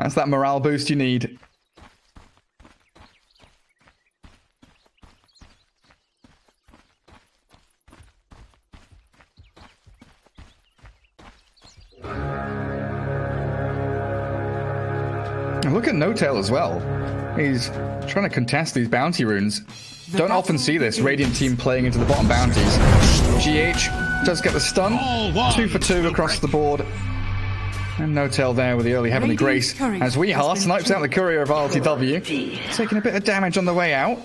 That's that morale boost you need. And look at Notail as well. He's trying to contest these bounty runes. Don't often see this Radiant team playing into the bottom bounties. GH does get the stun. 2 for 2 across the board. And Notail there with the early Heavenly Grace as Weeha snipes out the courier of RLTW, taking a bit of damage on the way out.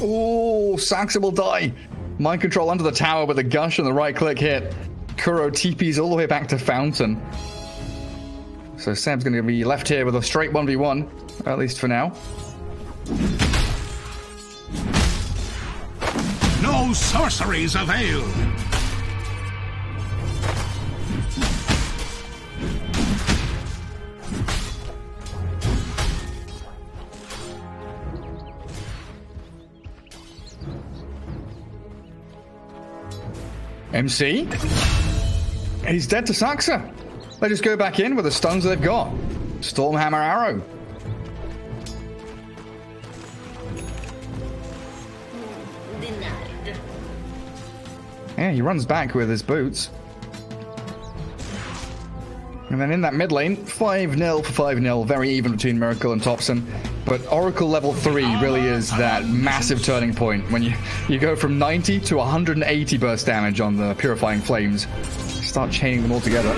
Oh, Saksa will die. Mind control under the tower with a gush and the right click hit. Kuro TP's all the way back to Fountain. So Seb's going to be left here with a straight 1v1, at least for now. No sorceries avail. MC? He's dead to Saksa. They just go back in with the stuns they've got. Stormhammer Arrow. Yeah, he runs back with his boots. And then in that mid lane, 5-0 for 5-0. Very even between Miracle and Topson. But Oracle level 3 really is that massive turning point when you go from 90 to 180 burst damage on the Purifying Flames. Start chaining them all together.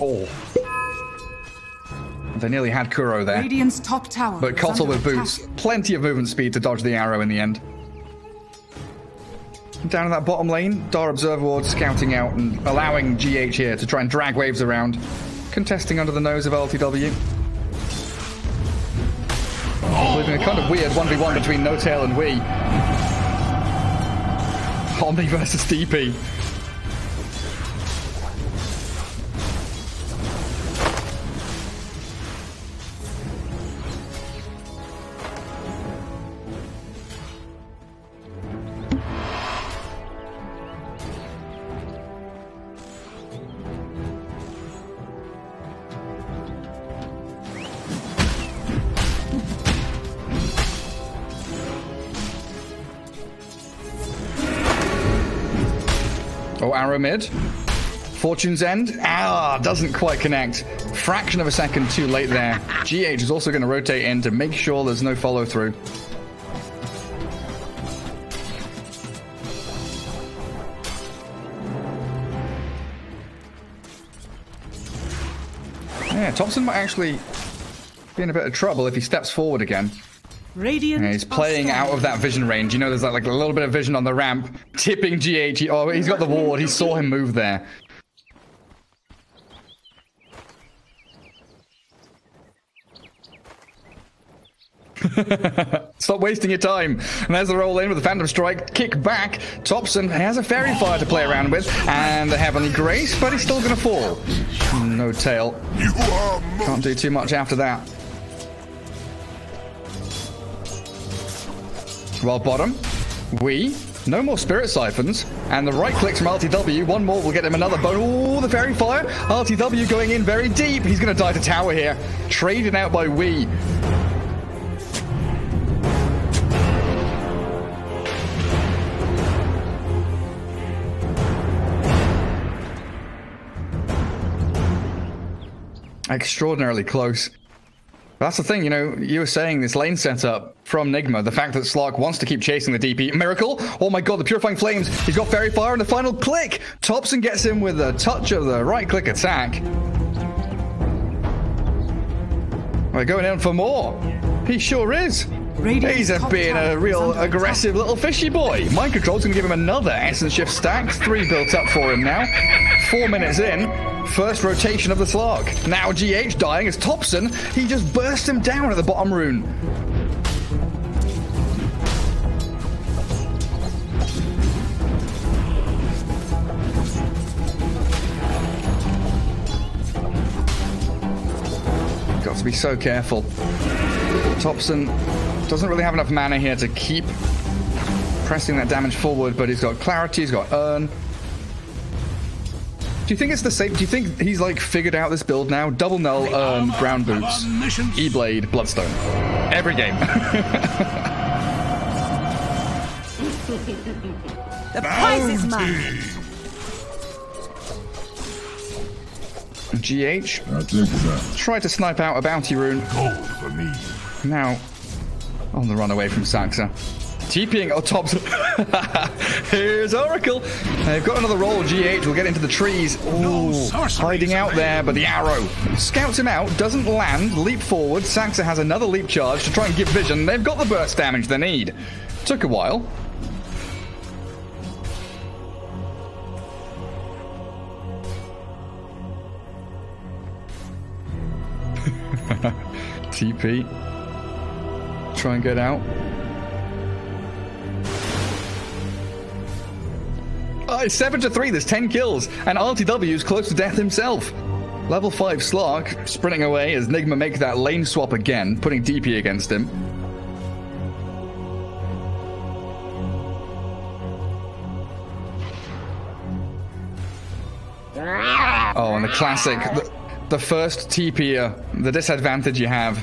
Oh. They nearly had Kuro there. Radiant's top tower, but Kotl with boots. Plenty of movement speed to dodge the arrow in the end. Down in that bottom lane, Dar Observer Ward scouting out and allowing GH here to try and drag waves around. Contesting under the nose of RLTW. We've been a kind of weird 1v1 between Notail and Wee. Omni versus DP. Arrow mid. Fortune's End. Ah, doesn't quite connect. Fraction of a second too late there. GH is also going to rotate in to make sure there's no follow through. Yeah, Topson might actually be in a bit of trouble if he steps forward again. Radiant, yeah, he's playing out of that vision range. You know, there's like a little bit of vision on the ramp. Tipping GH. Oh, he's got the ward. He saw him move there. Stop wasting your time. And there's the roll in with the Phantom Strike. Kick back. Topson has a Fairy Fire to play around with. And the Heavenly Grace, but he's still going to fall. No tail. Can't do too much after that. Well, bottom, Wee, no more Spirit Siphons, and the right clicks from RLTW, one more will get him another, but oh, the Fairy Fire, RLTW going in very deep, he's going to die to tower here, traded out by Wee. Extraordinarily close. That's the thing, you know, you were saying this lane setup from Nigma, the fact that Slark wants to keep chasing the DP. Miracle! Oh my god, the Purifying Flames! He's got Fairy Fire and the final click! Topson gets him with a touch of the right-click attack. We're going in for more. He sure is. He's being a real aggressive little fishy boy. Mind Control's going to give him another Essence Shift stack. 3 built up for him now. 4 minutes in. First rotation of the Slark. Now GH dying as Topson. He just bursts him down at the bottom rune. to be so careful. Topson doesn't really have enough mana here to keep pressing that damage forward, but he's got clarity, he's got earn. Do you think it's the same? Do you think he's like figured out this build now? Double null, earn, brown boots, E-blade, bloodstone. Every game. The prize is mine. GH. Try to snipe out a bounty rune. For me. Now, on the run away from Saksa. TPing on top. Here's Oracle. They've got another roll. GH will get into the trees. Ooh, hiding out there, but the arrow scouts him out, doesn't land. Leap forward. Saksa has another leap charge to try and give vision. They've got the burst damage they need. Took a while. TP. Try and get out. Oh, it's 7-3, there's 10 kills, and RLTW's close to death himself. Level 5 Slark sprinting away as Nigma make that lane swap again, putting DP against him. Oh, and the classic, the first TP'er, the disadvantage you have.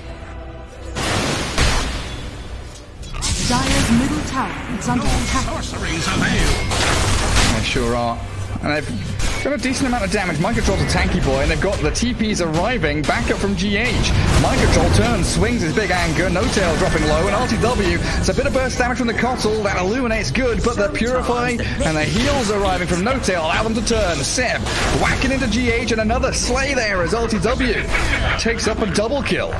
Dire's middle tower is under attack. Sorceries avail. They sure are. And they've got a decent amount of damage. Microtroll's a tanky boy, and they've got the TPs arriving. Back up from GH. Microtroll turns, swings his big anger. Notail dropping low, and RTW. It's a bit of burst damage from the Kotl. That illuminates good, but the Purify and the heals arriving from Notail allow them to turn. Ceb whacking into GH, and another slay there as RTW takes up a double kill.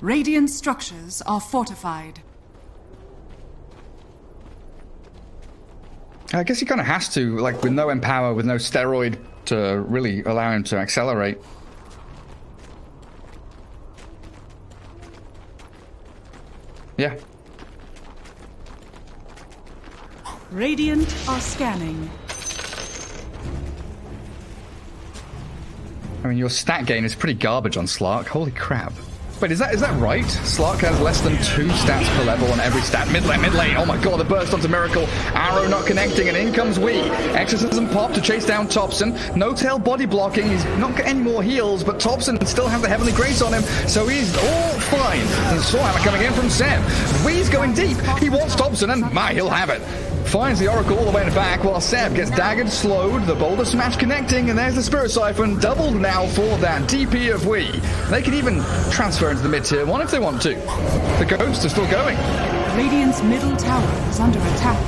Radiant structures are fortified. I guess he kind of has to, like, with no empower, with no steroid to really allow him to accelerate. Yeah. Radiant are scanning. I mean, your stat gain is pretty garbage on Slark. Holy crap. Wait, is that right? Slark has less than 2 stats per level on every stat. Mid lane. Oh my god, the burst onto Miracle. Arrow not connecting, and in comes Weeha. Exorcism pop to chase down Topson. Notail body blocking. He's not got any more heals, but Topson still has the Heavenly Grace on him, so he's all fine. And Sawhammer coming in from Ceb. Weeha's going deep. He wants Topson, and he'll have it. Finds the Oracle all the way in the back while Ceb gets daggered, slowed, the boulder smash connecting, and there's the Spirit Siphon, doubled now for that DP of Weeha. They can even transfer into the mid-tier one if they want to. The ghosts are still going. Radiant's middle tower is under attack.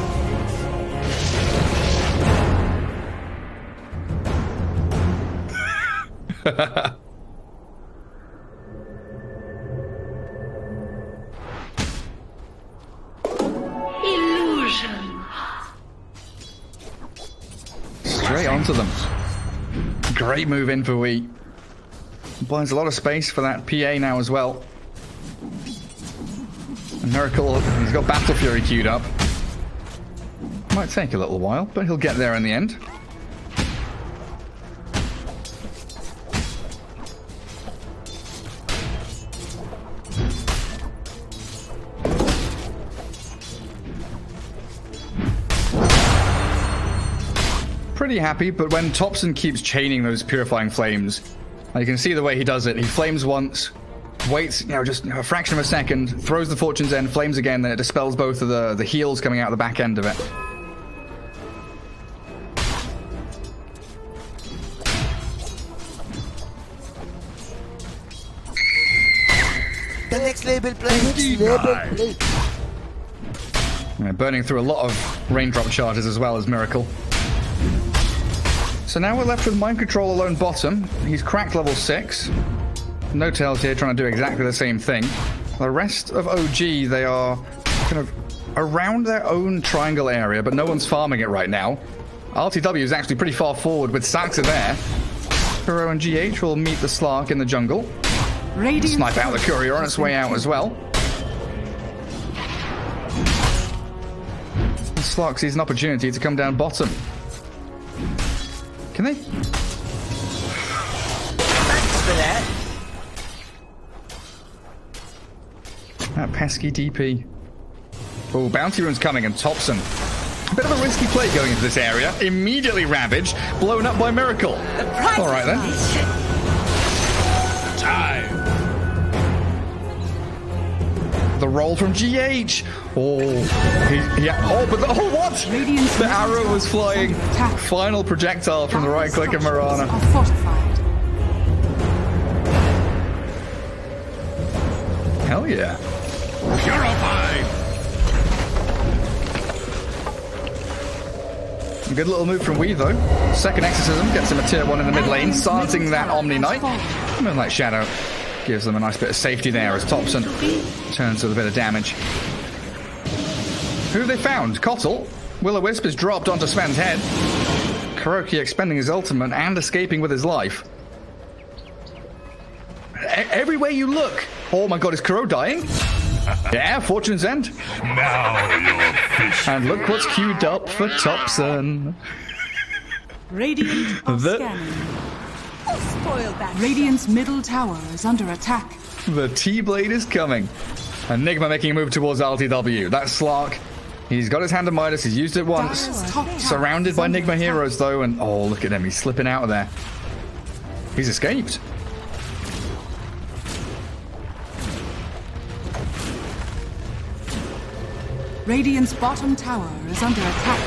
Illusion. Straight onto them. Great move in for Weeha. Binds a lot of space for that PA now as well. And Miracle, he's got Battle Fury queued up. Might take a little while, but he'll get there in the end. Pretty happy, but when Topson keeps chaining those purifying flames, you can see the way he does it. He flames once, waits, just a fraction of a second, throws the Fortune's End, flames again, then it dispels both of the heals coming out the back end of it. The next label play. Burning through a lot of raindrop charges as well as Miracle. So now we're left with Mind Control alone bottom. He's cracked level 6. Notail's here trying to do exactly the same thing. The rest of OG, they are kind of around their own triangle area, but no one's farming it right now. RTW is actually pretty far forward with Saksa there. Kuro and GH will meet the Slark in the jungle. Radiant snipe out the courier on its way out as well. The Slark sees an opportunity to come down bottom. Can they? Thanks for that. That pesky DP. Oh, Bounty Room's coming and Topson. Bit of a risky play going into this area. Immediately ravaged, blown up by Miracle. All right then. Time. The roll from GH. Oh, yeah. Oh, but the, oh, what? The arrow was flying. Final projectile from the right click of Mirana. Hell yeah. Purified! Good little move from Weeha though. Second exorcism gets him a tier 1 in the mid lane, starting that Omniknight. Moonlight Shadow gives them a nice bit of safety there as Topson turns with a bit of damage. Who have they found? Kotl. Will-O-Wisp is dropped onto Sven's head. Kuroki expending his ultimate and escaping with his life. Everywhere you look. Oh my god, is Kuro dying? Yeah, Fortune's End. Now you're fish. And look what's queued up for Topson. Radiant are scanning. Spoil that. Radiant's middle tower is under attack. The T-Blade is coming. Enigma making a move towards RLTW. That's Slark. He's got his hand on Midas, he's used it once. Surrounded by Enigma heroes though, and oh, look at him, he's slipping out of there. He's escaped. Radiant's bottom tower is under attack.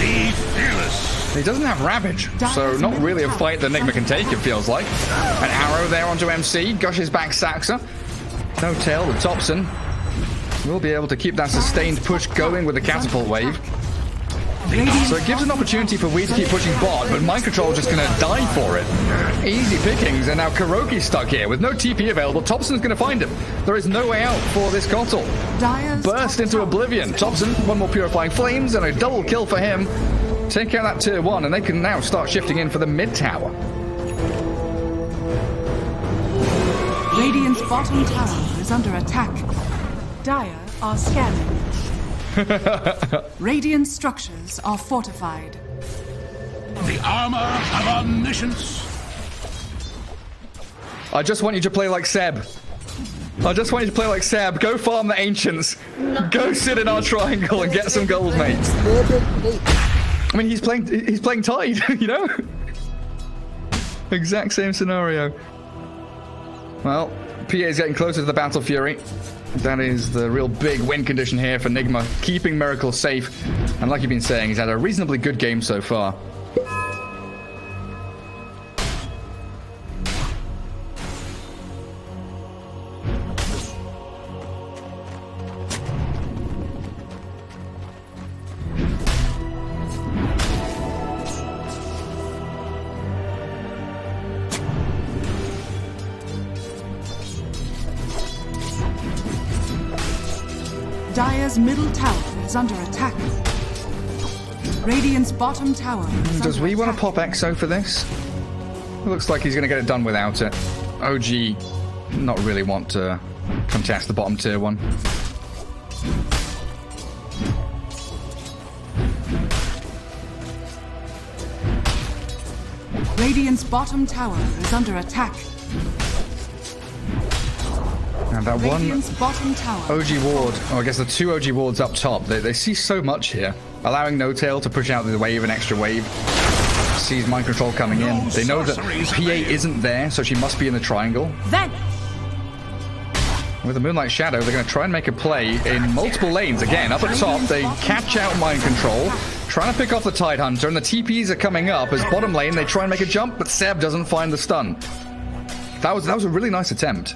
Be fearless. He doesn't have Ravage, so not really a fight that Enigma can take, it feels like. An arrow there onto MC, gushes back Saksa. Notail with Topson. We'll be able to keep that sustained push going with the catapult wave. So it gives an opportunity for Weeha to keep pushing bot, but Mind Control just going to die for it. Easy pickings, and now Kuroki's stuck here. With no TP available, Topson's going to find him. There is no way out for this Kotl. Burst into oblivion. Topson, one more Purifying Flames, and a double kill for him. Take out that tier 1, and they can now start shifting in for the mid-tower. Radiant's bottom tower is under attack. Dire are scanning. Radiant structures are fortified. The armor of omniscience. I just want you to play like Ceb. I just want you to play like Ceb. Go farm the ancients. Go sit in our triangle and get some gold, mate. I mean, he's playing Tide, you know? Exact same scenario. Well, PA is getting closer to the Battle Fury. That is the real big win condition here for Enigma, keeping Miracle safe. And like you've been saying, he's had a reasonably good game so far. Dire's middle tower is under attack. Radiant's bottom tower is Does we want to pop Exo for this? It looks like he's going to get it done without it. OG not really want to contest the bottom tier 1. Radiant's bottom tower is under attack. And that one OG ward, or I guess the two OG wards up top, they see so much here. Allowing Notail to push out the wave, an extra wave. Sees Mind Control coming in. They know that PA isn't there, so she must be in the triangle. Then, with the Moonlight Shadow, they're going to try and make a play in multiple lanes. Again, up at top, they catch out Mind Control, trying to pick off the Tide Hunter, and the TPs are coming up. As bottom lane, they try and make a jump, but Ceb doesn't find the stun. That was a really nice attempt.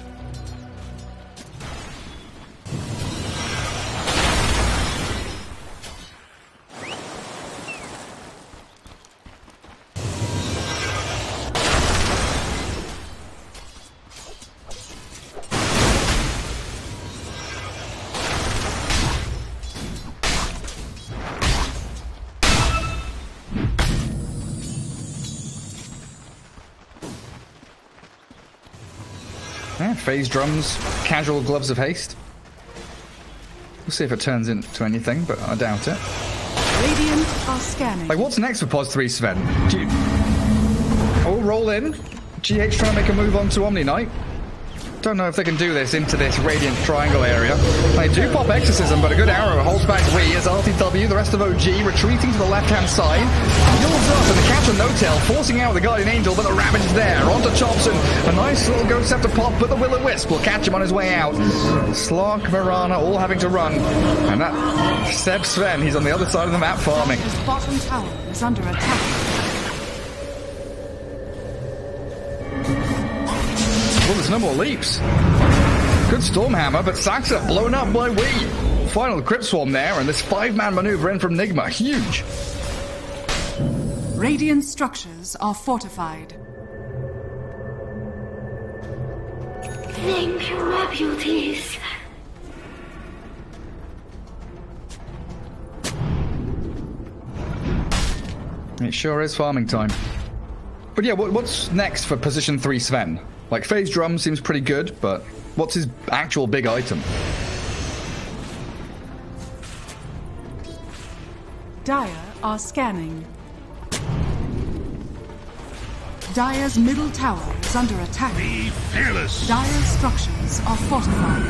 Phase drums, casual gloves of haste. We'll see if it turns into anything, but I doubt it. Radiant are scanning. Like, what's next for Pos 3, Sven? Do you... Oh, roll in. GH trying to make a move on to Omniknight. Don't know if they can do this into this Radiant Triangle area. They do pop Exorcism, but a good arrow holds back Wee as RLTW, the rest of OG, retreating to the left-hand side. Yields up and the catch of Notail, forcing out the Guardian Angel, but the Ravage is there. Onto Topson. A nice little Ghost Scepter pop, but the Will-O-Wisp will catch him on his way out. Slark, Mirana, all having to run. And that Ceb Sven, he's on the other side of the map farming. His bottom tower is under attack. Well, there's no more leaps. Good Stormhammer, but Saksa blown up by Wee. Final Crypt Swarm there, and this five-man maneuver in from Nigma. Huge. Radiant structures are fortified. Thank you, my beauties. It sure is farming time. But yeah, what's next for position 3, Sven? Like, phase drum seems pretty good, but what's his actual big item? Dire are scanning. Dire's middle tower is under attack. Be fearless. Dire's structures are fortified.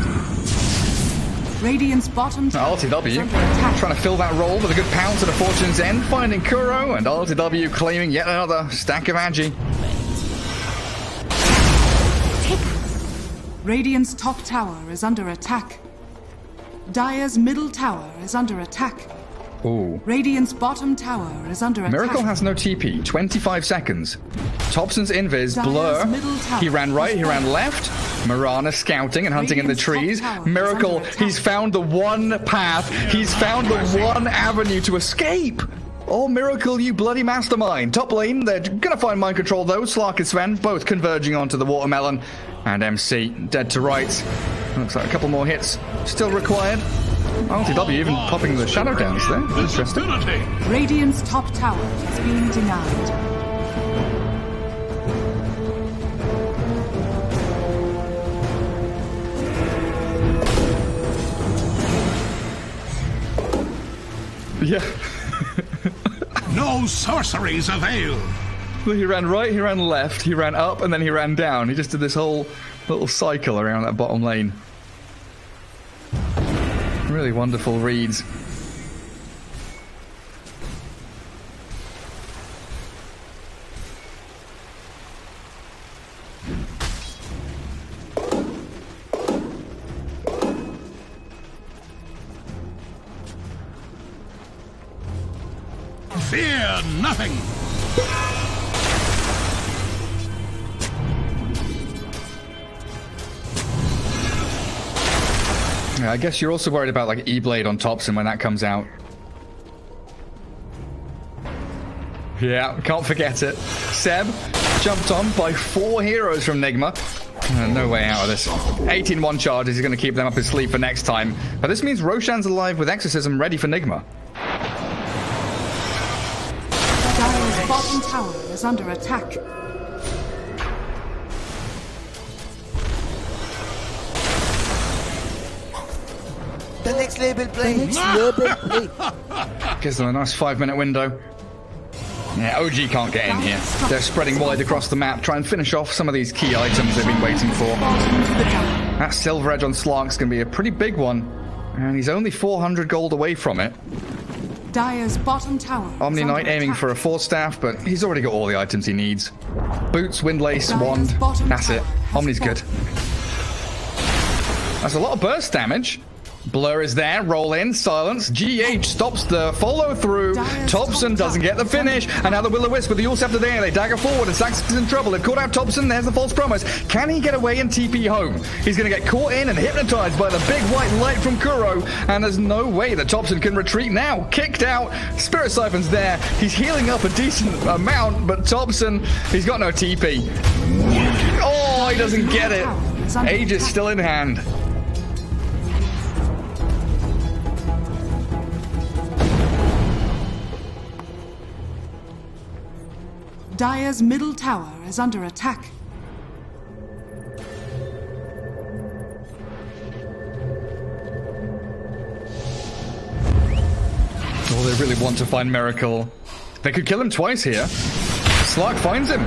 Radiant's bottom tower is under attack. Trying to fill that role with a good pounce at a fortune's end, finding Kuro, and RLTW claiming yet another stack of Agi. Radiant's top tower is under attack. Dire's middle tower is under attack. Ooh. Radiant's bottom tower is under attack. Miracle has no TP. 25 seconds. Topson's invis, blur. He ran right, he ran left. Mirana scouting and hunting in the trees. Miracle, he's found the one path. He's found the one avenue to escape. Oh, Miracle, you bloody mastermind. Top lane, they're going to find mind control, though. Slark and Sven both converging onto the watermelon. And MC, dead to rights. Looks like a couple more hits still required. RLTW even popping the shadow downs there. Interesting. Radiant's top tower is being denied. Yeah. No sorceries avail. He ran right, he ran left, he ran up, and then he ran down. He just did this whole little cycle around that bottom lane. Really wonderful reads. Fear nothing. Yeah, I guess you're also worried about like E-Blade on Topson when that comes out. Yeah, can't forget it. Ceb jumped on by four heroes from Nigma. No way out of this. 18-1 charges. He's going to keep them up his sleeve for next time. But this means Roshan's alive with Exorcism ready for Nigma. Dire's bottom tower is under attack. The next label, please. Gives them a nice 5-minute window. Yeah, OG can't get in here. They're spreading wide across the map, try and finish off some of these key items they've been waiting for. That silver edge on Slark's going to be a pretty big one, and he's only 400 gold away from it. Dire's bottom tower. Omniknight aiming for a 4 staff, but he's already got all the items he needs. Boots, windlace, wand. That's it. Omni's good. That's a lot of burst damage. Blur is there. Roll in. Silence. GH stops the follow through. Topson doesn't get the finish. Another Will-O-Wisp with the All Scepter there. They dagger forward and Saxon's in trouble. They've caught out Topson. There's the false promise. Can he get away and TP home? He's going to get caught in and hypnotized by the big white light from Kuro. And there's no way that Topson can retreat now. Kicked out. Spirit Siphon's there. He's healing up a decent amount, but Topson, he's got no TP. Oh, he doesn't get it. Aegis still in hand. Dire's middle tower is under attack. Oh, they really want to find Miracle. They could kill him twice here. Slark finds him.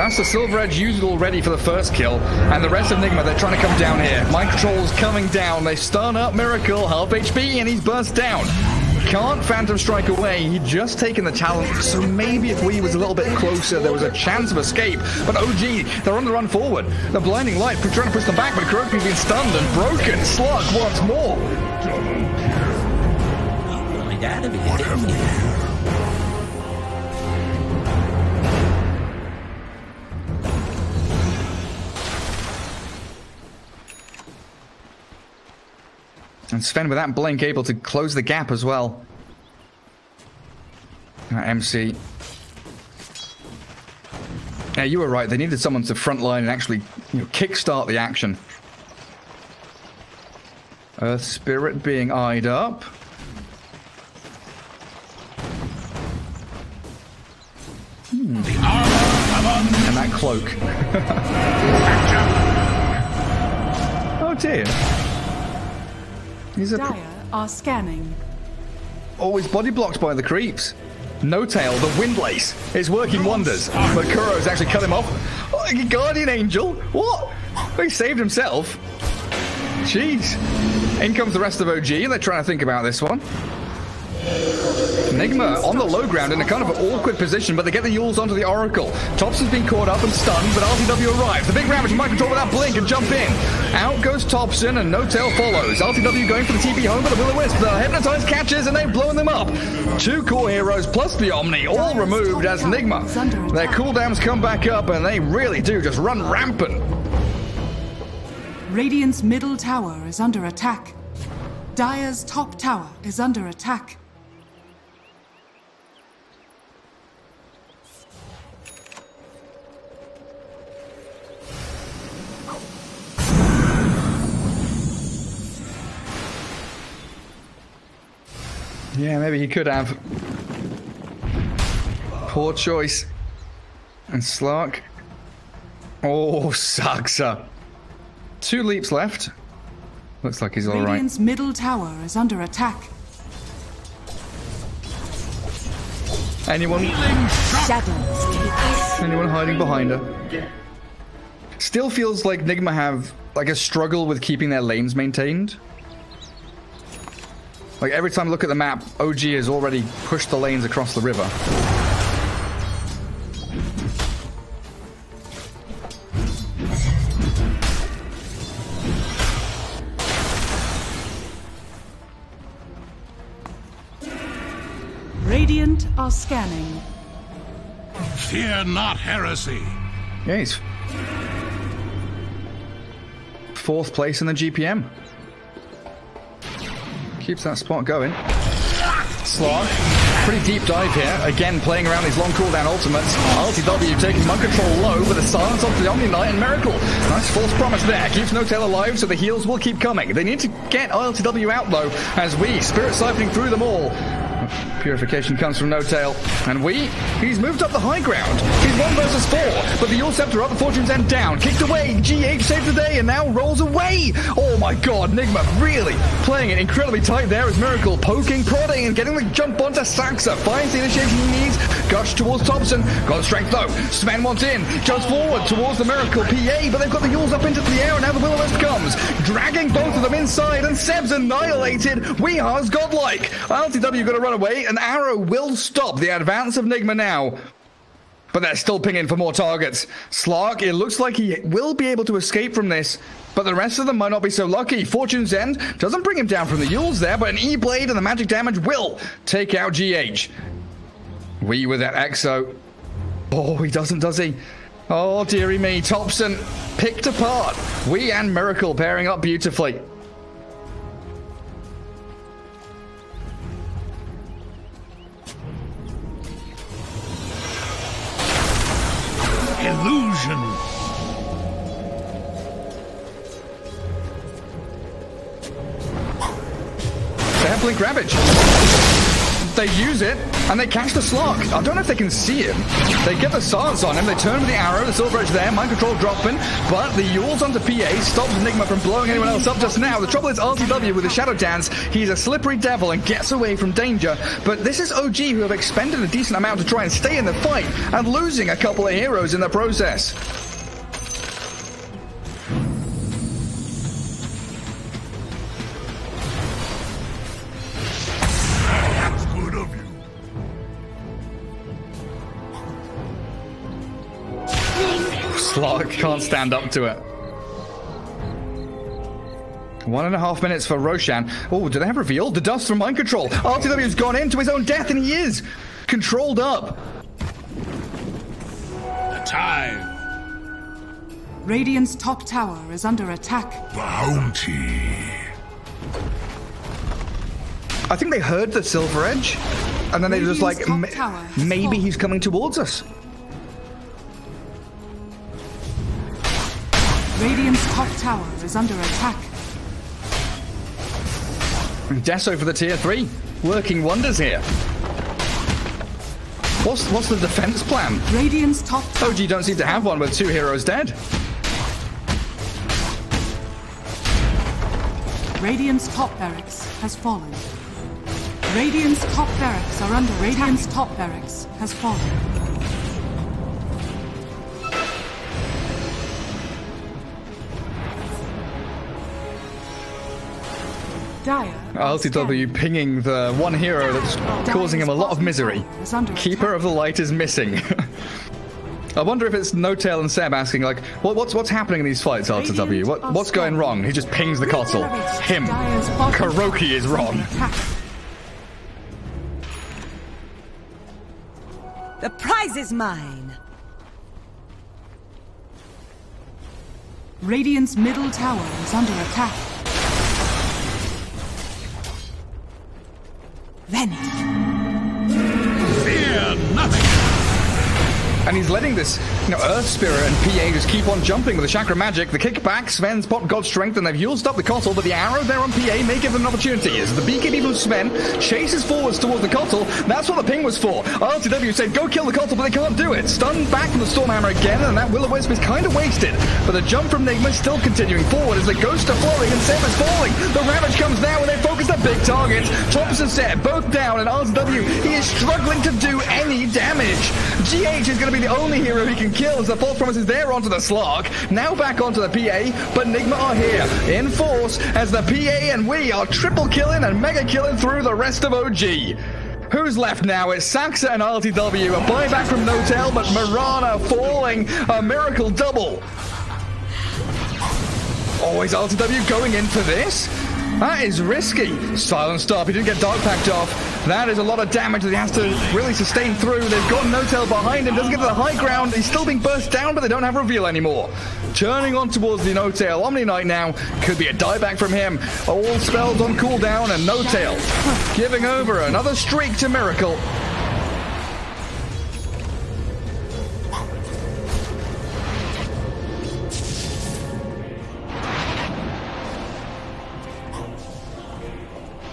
That's the Silver Edge used already for the first kill. And the rest of Enigma, they're trying to come down here. Mind Control's coming down. They stun up Miracle, half HP, and he's burst down. Can't Phantom Strike away. He'd just taken the talent, so maybe if Weeha was a little bit closer, there was a chance of escape. But OG, they're on the run forward. The Blinding Light trying to push them back, but Kuroki's been stunned and broken. Slark once more. What have we here? And Sven, with that blink, able to close the gap as well. MC. Yeah, you were right. They needed someone to frontline and actually, you know, kickstart the action. Earth Spirit being eyed up. The armor of... And that cloak. Oh dear. Dire are scanning. Always body blocked by the creeps. Notail, the windlace, is working wonders. But Kuro's actually cut him off. Oh, Guardian Angel? What? He saved himself. Jeez. In comes the rest of OG, and they're trying to think about this one. Enigma on the low ground in a kind of an awkward position, but they get the Yules onto the Oracle. Topson's been caught up and stunned, but RTW arrives. The big Ravage might control without blink and jump in. Out goes Topson and Notail follows. RTW going for the TP home, but the Will-O-Wisp, the Hypnotized catches, and they've blown them up. Two core heroes plus the Omni, all removed as Enigma. Their cooldowns come back up, and they really do just run rampant. Radiant's middle tower is under attack. Dire's top tower is under attack. Yeah, maybe he could have. Poor choice. And Slark. Oh, Saksa. Two leaps left. Looks like he's all right. Radiant's middle tower is under attack. Anyone? Anyone hiding behind her? Still feels like Enigma have like a struggle with keeping their lanes maintained. Like, every time I look at the map, OG has already pushed the lanes across the river. Radiant are scanning. Fear not heresy. Yes. Fourth place in the GPM. Keeps that spot going. Slog. Pretty deep dive here. Again, playing around these long cooldown ultimates. RTW taking Mind Control low with a silence onto the Omniknight and Miracle. Nice false promise there. Keeps Notail alive, so the heals will keep coming. They need to get RLTW out, though, as we Spirit siphoning through them all. Purification comes from Notail. And he's moved up the high ground. He's 1 versus 4. But the Yule Scepter up, the Fortune's End down. Kicked away. GH saved the day and now rolls away. Oh my god, Enigma really playing it incredibly tight there as Miracle poking, prodding, and getting the jump onto Saksa. Finds the initiation he needs. Gush towards Topson. Got strength though. Sven wants in. Jumps forward towards the Miracle PA, but they've got the Yules up into the air and now the Will-O-Wisp comes. Dragging both of them inside and Ceb's annihilated. Weeha's godlike. RLTW got to run away. An arrow will stop the advance of Enigma now. But they're still pinging for more targets. Slark, it looks like he will be able to escape from this. But the rest of them might not be so lucky. Fortune's End doesn't bring him down from the Yules there, but an E-Blade and the magic damage will take out GH. We with that Exo. Oh, he doesn't, does he? Oh, dearie me. Topson picked apart. We and Miracle pairing up beautifully. Illusion. Sampling Ravage. they use it, and they catch the Slark. I don't know if they can see him. They get the silence on him, they turn with the arrow, the Silver Edge there, Mind Control dropping, but the Yule's onto PA, stops Enigma from blowing anyone else up just now. The trouble is RLTW with the Shadow Dance, he's a slippery devil and gets away from danger, but this is OG who have expended a decent amount to try and stay in the fight, and losing a couple of heroes in the process. Slark can't stand up to it. 1.5 minutes for Roshan. Oh, do they have revealed? The dust from Mind Control. RLTW's gone into his own death, and he is controlled up. The time. Radiant's top tower is under attack. Bounty. I think they heard the Silver Edge, and then Radiant's they were just like, maybe he's coming towards us. Radiant's top tower is under attack. And Deso for the tier 3. Working wonders here. What's the defense plan? Radiant's top tower. OG don't seem to have one with 2 heroes dead. Radiant's top barracks has fallen. Radiant's top barracks are under attack. Radiant's top barracks has fallen. RLTW pinging the one hero that's causing him a lot of misery. Keeper of the Light is missing. I wonder if it's Notail and Ceb asking, like, what's happening in these fights, RLTW? What's going wrong? He just pings the Kotl. Him. Karoki is wrong. The prize is mine. Radiant's middle tower is under attack. Venom. Fear nothing. And he's letting this, you know, Earth Spirit and PA just keep on jumping with the Chakra Magic, the kickback, Sven's Pot God Strength, and they've used up the Kotl, but the arrow there on PA may give them an opportunity. As the beekeeper from Sven chases forwards towards the Kotl, that's what the ping was for. RLTW said, go kill the Kotl, but they can't do it. Stunned back from the Stormhammer again, and that Willow Wisp is kind of wasted. But the jump from Nigma is still continuing forward as the Ghosts are falling and Ceb is falling. The Ravage comes now, and they focus their big targets. Topson set both down, and RLTW, he is struggling to do any damage. GH is going to be the only hero he can kill as the false promises there onto the Slark. Now back onto the PA, but Nigma are here in force as the PA and we are triple killing and mega killing through the rest of OG. Who's left now? It's Saksa and RLTW. A buyback from Notail, but Mirana falling. A miracle double. Oh, is RLTW going in for this? That is risky. Silent stop. He didn't get Dark Pact off. That is a lot of damage that he has to really sustain through. They've got Notail behind him. Doesn't get to the high ground. He's still being burst down, but they don't have reveal anymore. Turning on towards the Notail. Omniknight now. Could be a dieback from him. All spells on cooldown and Notail giving over another streak to Miracle.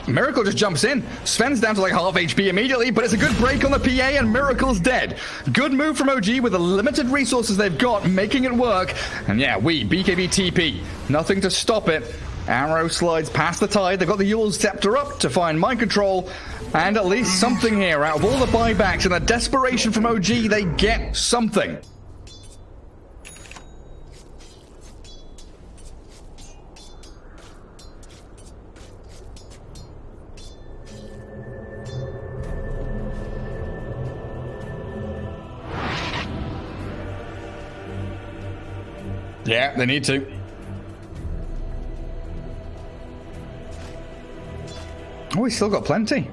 Miracle just jumps in. Sven's down to like half HP immediately, but it's a good break on the PA and Miracle's dead. Good move from OG with the limited resources they've got, making it work. And yeah, we, BKB TP, nothing to stop it. Arrow slides past the Tide. They've got the Yule's Scepter up to find Mind Control. And at least something here. Out of all the buybacks and the desperation from OG, they get something. Yeah, they need to. Oh, we still got plenty.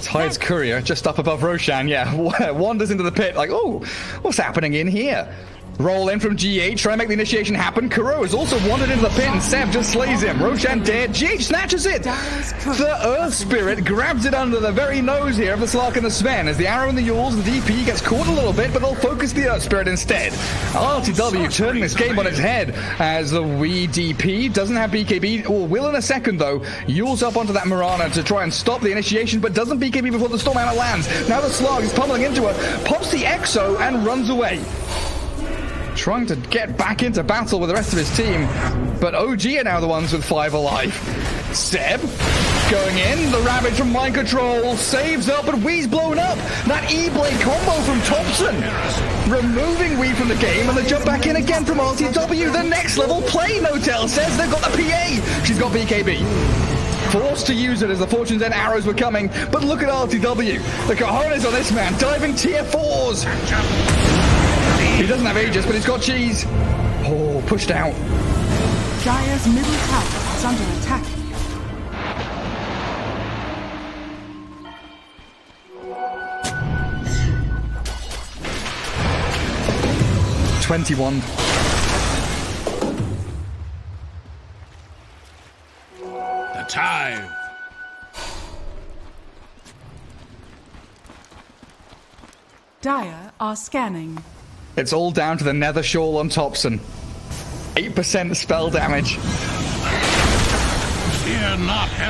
Tide's courier just up above Roshan. Yeah, wanders into the pit like, oh, what's happening in here? Roll in from GH, try and make the initiation happen. Kuro is also wandered into the pit and Ceb just slays him. Roshan dead, GH snatches it. The Earth Spirit grabs it under the very nose here of the Slark and the Sven. As the arrow and the Yules, the DP gets caught a little bit, but they'll focus the Earth Spirit instead. RLTW turning this game on its head as the Wee DP doesn't have BKB, or will in a second though. Yules up onto that Mirana to try and stop the initiation, but doesn't BKB before the Storm Hammer lands. Now the Slark is pummeling into her, pops the Exo and runs away. Trying to get back into battle with the rest of his team, but OG are now the ones with 5 alive. Ceb going in, the Ravage from Mind Control saves up, but Wee's blown up. That E-Blade combo from Topson, removing Wee from the game, and they jump back in again from RLTW. The next level play, Notail says. They've got the PA. She's got BKB. Forced to use it as the Fortune's End arrows were coming, but look at RLTW. The cojones on this man, diving tier 4s. He doesn't have Aegis, but he's got cheese. Oh, pushed out. Dire's middle tower is under attack. The time. Dire are scanning. It's all down to the nether shawl on Topson. 8% spell damage.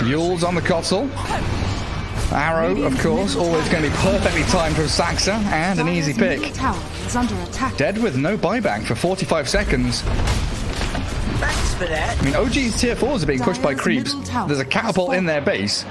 Yule's on the Kotl. Arrow, of course, always going to be perfectly timed from Saksa, and an easy pick. Dead with no buyback for 45 seconds. Thanks for that. I mean, OG's tier 4s are being pushed by creeps. There's a catapult in their base.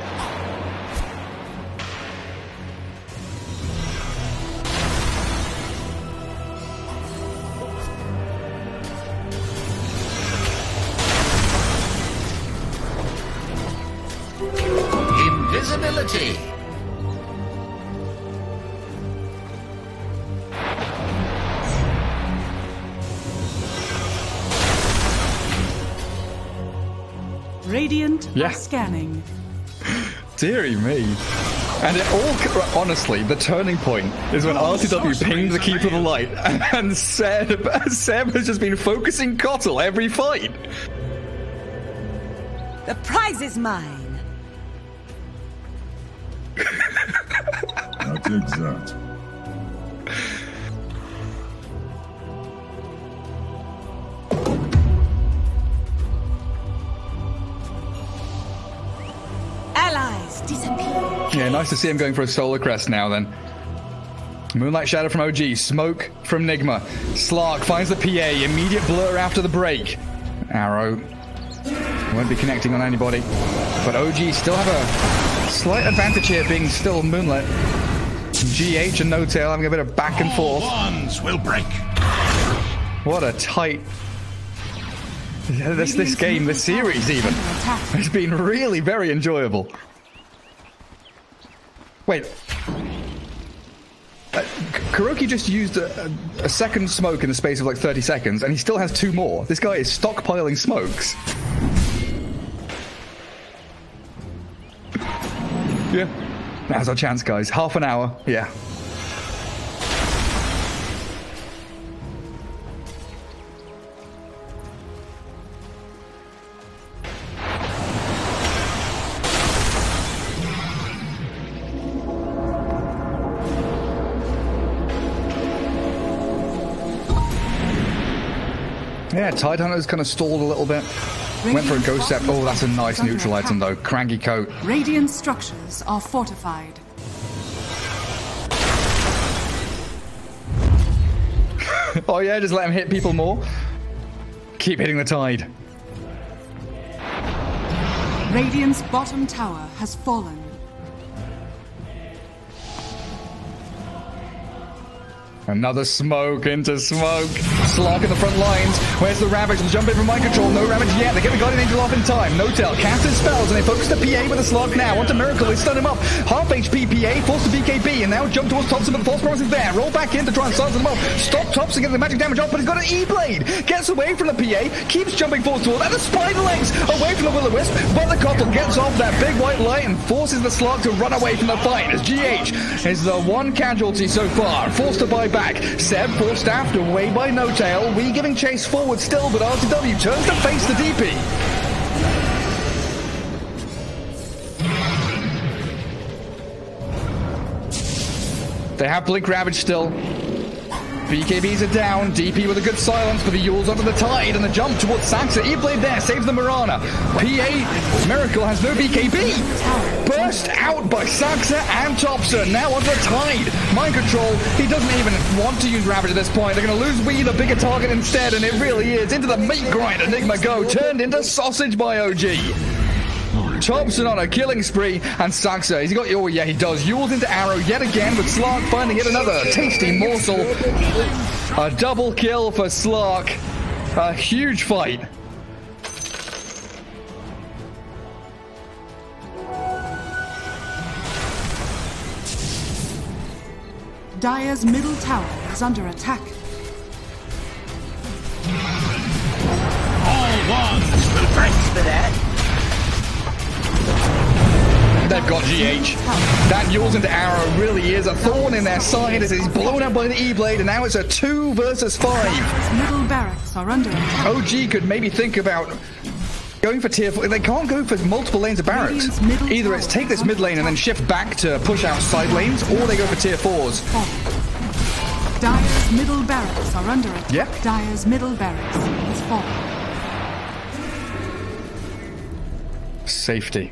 Radiant are scanning. Deary me. And it all, honestly, the turning point is when RLTW pinged the Keeper of the Light and Ceb has just been focusing Kotl every fight. The prize is mine. I'll take that. Yeah, nice to see him going for a solar crest now then. Moonlight Shadow from OG, Smoke from Nigma. Slark finds the PA, immediate blur after the break. Arrow won't be connecting on anybody. But OG still have a slight advantage here, being still Moonlit. GH and No-Tail having a bit of back and forth. Wands will break. What a tight... This game, this series even, has been really very enjoyable. Wait, Kuroki just used a second smoke in the space of like 30 seconds, and he still has 2 more. This guy is stockpiling smokes. Yeah, now's our chance, guys. Half an hour, yeah. Yeah, Tidehunter's kind of stalled a little bit. Went for a Ghost Step. Oh, that's a nice neutral item, though. Cranky Coat. Radiant structures are fortified. Oh, yeah, just let him hit people more. Keep hitting the Tide. Radiant's bottom tower has fallen. Another smoke into smoke. Slark in the front lines. Where's the Ravage? They'll jump in from Mind Control. No Ravage yet. They're getting Guardian Angel off in time. No-Tail casts his spells, and they focus the PA with the Slark now. Onto Miracle. They stun him up. Half HP PA. Force to BKB. And now jump towards Topson, but the False Promise is there. Roll back in to try and silence them off. Stop Topson, get the magic damage off, but he's got an E-Blade. Gets away from the PA. Keeps jumping forward towards. And the Spider Legs away from the Will-O-Wisp. But the Kotl gets off that big white light and forces the Slark to run away from the fight. As GH is the one casualty so far. Forced to buy back. Ceb pushed after, away by Notail. Weeha giving chase forward still, but RLTW turns to face the DP. They have Blink Ravage still. BKBs are down. DP with a good silence, but the Yule's under the Tide and the jump towards Saksa. E-Blade there saves the Mirana. PA Miracle has no BKB. Burst out by Saksa and Topson. Now onto the Tide. Mind Control. He doesn't even want to use Ravage at this point. They're going to lose Weeha, the bigger target instead, and it really is. Into the meat grind. Enigma go. Turned into sausage by OG. Topson on a killing spree, and Saksa, he's got, oh yeah he does, Yule's into Arrow yet again, with Slark finding yet another tasty morsel. A double kill for Slark, a huge fight. Dire's middle tower is under attack. All ones, thanks for that. They've got GH. That Yule's into Arrow really is a thorn in their side as he's blown up by the E-Blade, and now it's a 2 versus 5. Middle barracks are under attack. OG could maybe think about going for tier 4. They can't go for multiple lanes of barracks. Either it's take this mid lane and then shift back to push out side lanes, or they go for tier 4s. Dire's middle barracks are under attack. Yep. Dire's middle barracks is falling. Safety.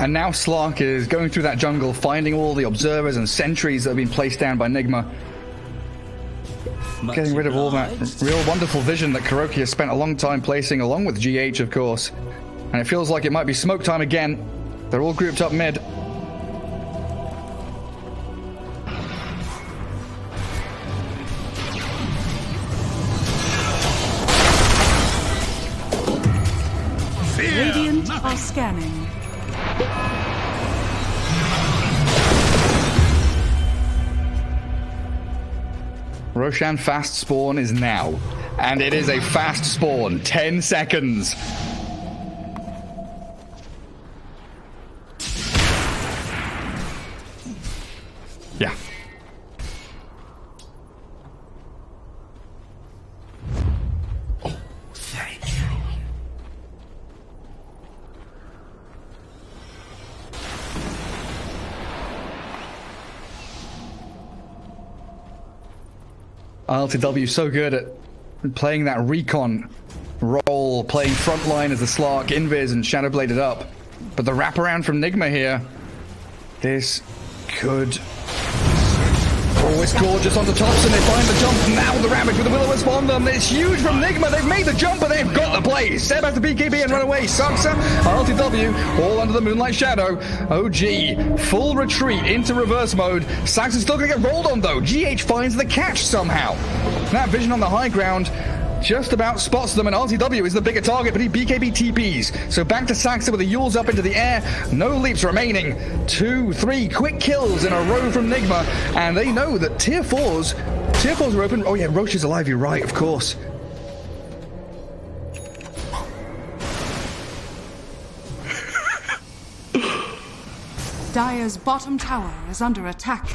And now Slark is going through that jungle, finding all the observers and sentries that have been placed down by Nigma. Getting rid of all that real wonderful vision that Kuroki has spent a long time placing, along with GH, of course. And it feels like it might be smoke time again. They're all grouped up mid. Radiant are scanning. Roshan fast spawn is now, and it is a fast spawn, 10 seconds. Yeah. Oh, thank you. RLTW so good at playing that recon role, playing frontline as the Slark, Invis, and Shadowbladed up. But the wraparound from Nigma here, this could... Oh, it's gorgeous on the tops, and they find the jump. Now the Ravage with the Willow Wisp on them. It's huge from Nigma. They've made the jump, but they've got the play. Ceb has the BKB and run away. Saksa, RLTW, all under the Moonlight Shadow. OG, full retreat into reverse mode. Saksa's still going to get rolled on, though. GH finds the catch somehow. That vision on the high ground just about spots them, and RLTW is the bigger target, but he BKB TPs. So back to Saksa with the Yules up into the air. No leaps remaining. 2, 3 quick kills in a row from Nigma, and they know that tier 4s are open. Oh yeah, Roach is alive, you're right, of course. Dire's bottom tower is under attack.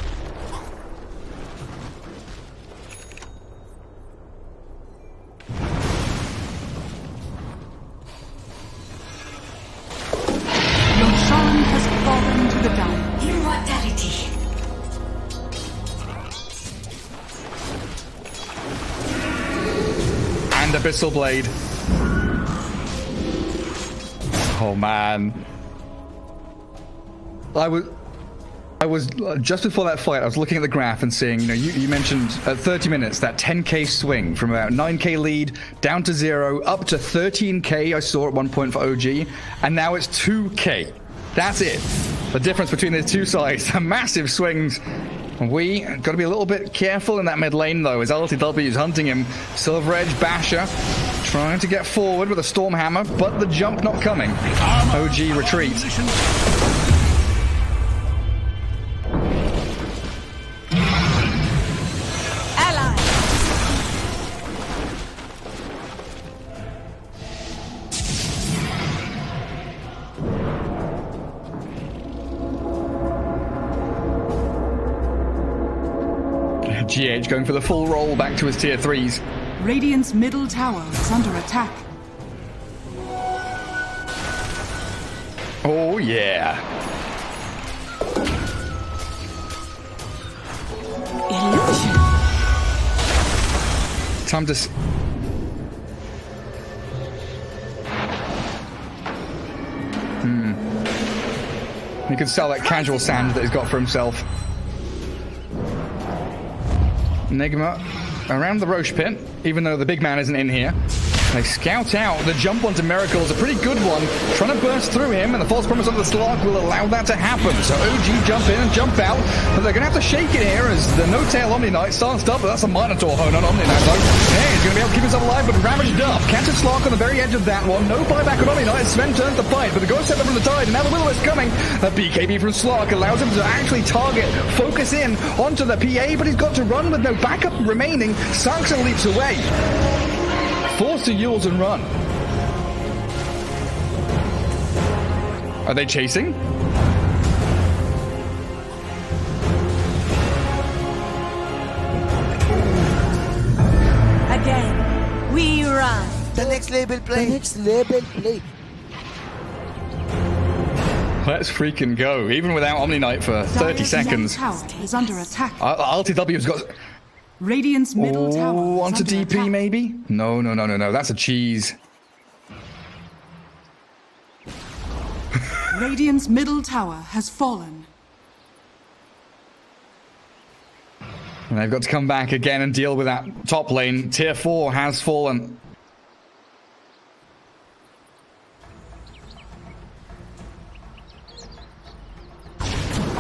Abyssal Blade. Oh man, I was I was just before that flight, I was looking at the graph and seeing, you know, you mentioned at 30 minutes that 10k swing from about 9k lead down to 0 up to 13k. I saw at one point for OG, and now it's 2k. That's it. The difference between the two sides, massive swings. We got to be a little bit careful in that mid lane, though, as RLTW is hunting him. Silver Edge Basher trying to get forward with a Storm Hammer, but the jump not coming. OG retreats. GH going for the full roll back to his tier 3s. Radiant's middle tower is under attack. Oh yeah. Illusion. Time to... He could sell that casual sand that he's got for himself. Enigma around the Roche pit, even though the big man isn't in here. They scout out. The jump onto Miracle is a pretty good one. Trying to burst through him, and the false promise of the Slark will allow that to happen. So OG jump in and jump out, but they're going to have to shake it here as the Notail Omniknight starts up. But that's a Minotaur hone on Omniknight, though. Hey, he's going to be able to keep himself alive, but ravaged up. Catches Slark on the very edge of that one. No buyback on Omniknight. Sven turns the fight, but the Ghost Settler from the Tide, and now the Willow is coming. A BKB from Slark allows him to actually target, focus in onto the PA, but he's got to run with no backup remaining. Saksa leaps away. Force the Yules and run. Are they chasing? Again, we run. The next label play. The next label play. Let's freaking go. Even without Omniknight for 30 seconds. Tower is under attack. RLTW's got... Radiant's middle tower. Oh, onto DP attack. Maybe? No, no, no, no, no. That's a cheese. Radiant's middle tower has fallen. And they've got to come back again and deal with that top lane. Tier 4 has fallen.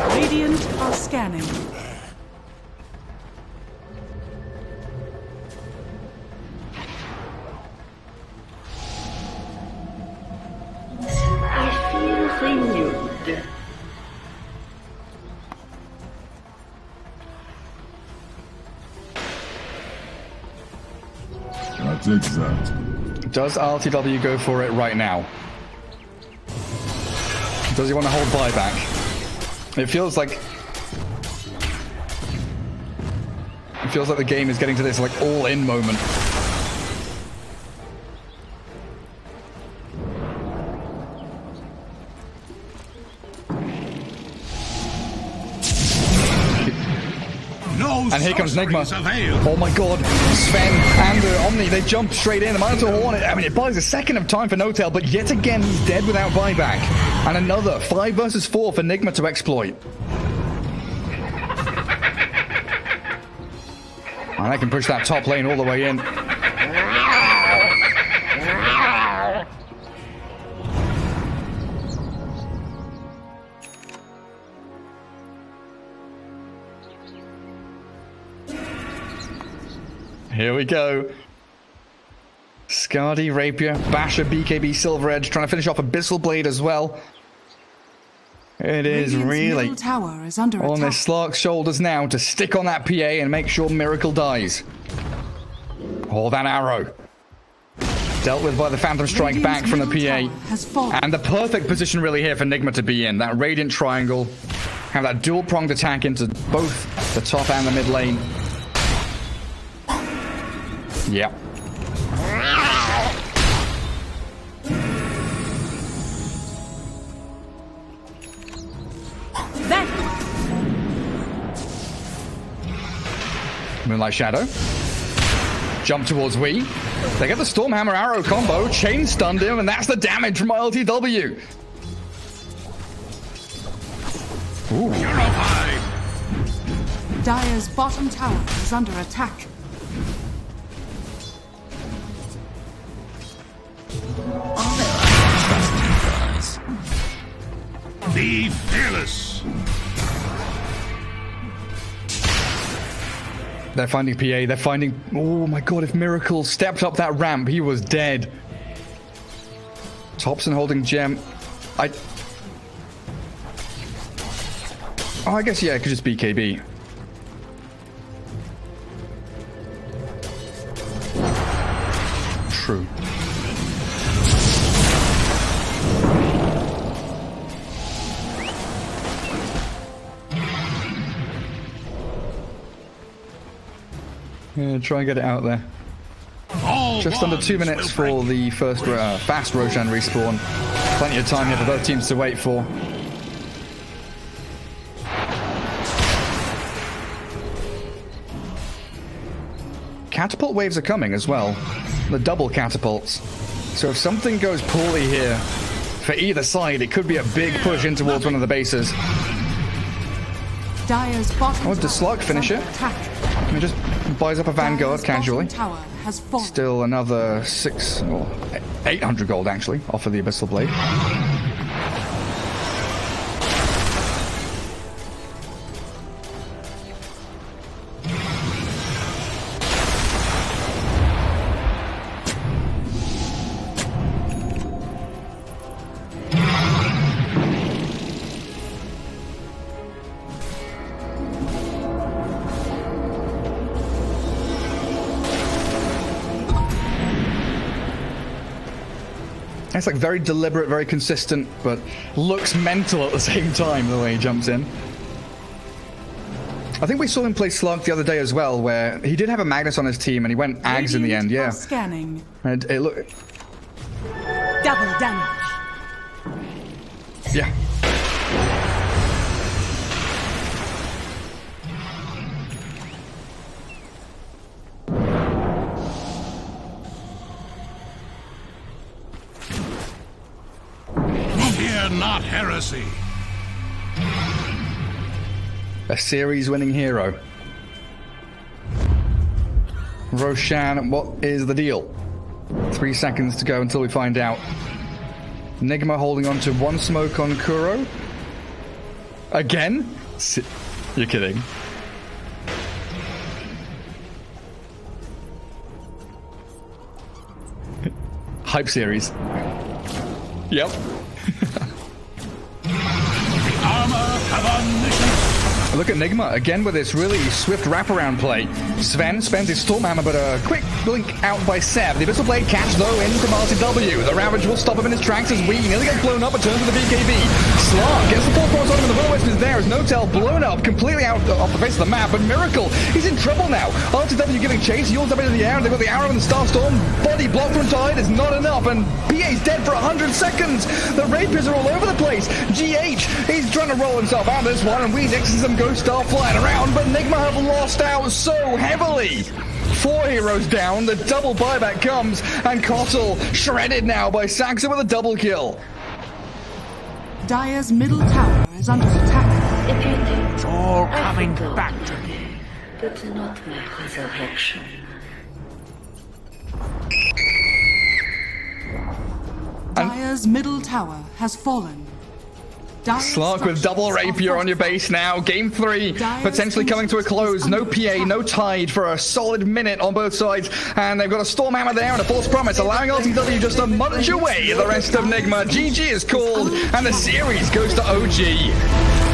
Radiant are scanning. Does RLTW go for it right now? Does he want to hold buyback? It feels like the game is getting to this like all-in moment. And here comes Nigma. Oh my god. Sven and the Omni, they jump straight in. The Minotaur Hornet, I mean, it buys a second of time for Notail, but yet again, he's dead without buyback. And another 5 versus 4 for Nigma to exploit. And I can push that top lane all the way in. Here we go. Skadi, Rapier, Basher, BKB, Silver Edge, trying to finish off Abyssal Blade as well. It is really tower is under on this Slark's shoulders now to stick on that PA and make sure Miracle dies. Oh, that arrow. Dealt with by the Phantom Strike back from the PA. And the perfect position really here for Nigma to be in. That Radiant Triangle. Have that dual pronged attack into both the top and the mid lane. Yep. Moonlight Shadow. Jump towards Wee. They get the Storm Hammer Arrow combo. Chain stunned him, and that's the damage from my RLTW. Ooh. Unified. Dire's bottom tower is under attack. Be fearless. They're finding PA. They're finding. Oh my god! If Miracle stepped up that ramp, he was dead. Topson holding gem. Oh, I guess yeah. It could just be KB. True. Try and get it out there. Just under 2 minutes for the first fast Roshan respawn. Plenty of time here for both teams to wait for. Catapult waves are coming as well. The double catapults. So if something goes poorly here for either side, it could be a big push in towards one of the bases. Dire's bottom tower. Oh, does Slark finish it? He just buys up a Vanguard casually. Still another 800 gold actually, off of the Abyssal Blade. It's like very deliberate, very consistent, but looks mental at the same time, the way he jumps in. I think we saw him play Slark the other day as well, where he did have a Magnus on his team and he went Ags in the end, yeah. Scanning. And it looked... Double damage. Yeah. Not heresy. A series-winning hero. Roshan, what is the deal? 3 seconds to go until we find out. Nigma holding on to one smoke on Kuro. Again? You're kidding. Hype series. Yep. Look at Nigma again with this really swift wraparound play. Sven spends his Storm Hammer, but a quick blink out by Ceb. The Abyssal Blade catch though into RTW. The Ravage will stop him in his tracks as Weeha nearly gets blown up and turns to the BKB. Slark gets the full cross on him and the Winter Wisp is there as Notail blown up completely out off the face of the map. But Miracle, he's in trouble now. RTW giving chase, Yule's up into the air, and they've got the Arrow and the Starstorm. Body block from Tide is not enough, and PA's dead for 100 seconds. The Rapiers are all over the place. GH, he's trying to roll himself out of this one, and Weeha X's him go. Star flying around, but Enigma have lost out so heavily. 4 heroes down, the double buyback comes, and Kotl shredded now by Saksa with a double kill. Dire's middle tower is under attack. If you think it's all coming back to me, but not my resurrection. Dire's middle tower has fallen. Slark with double Rapier on your base now. Game 3 potentially coming to a close. No PA, no Tide for a solid minute on both sides. And they've got a Storm Hammer there and a False Promise, allowing RTW just to munch away the rest of Nigma. GG is called, and the series goes to OG.